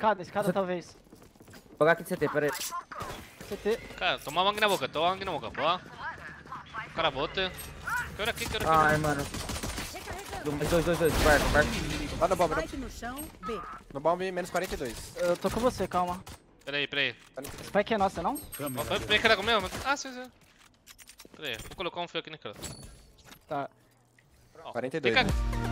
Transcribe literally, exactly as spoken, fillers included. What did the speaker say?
Scade, scade talvez. Vou aqui de C T, peraí. C T. Cara, tomar mangue na boca, toma mangue na boca, boa. O cara volta. Que hora aqui, que hora aqui. Ai, mano. Dois, dois, dois, dois. Barco, barco. Lá no bomb, no... no bomb, menos quarenta e dois. Eu tô com você, calma. Peraí, peraí. Spike é nossa, não? Peraí, caraca, meu. Ah, sim, sim. Peraí, vou colocar um fio aqui na cara. Tá. Pronto. quarenta e dois.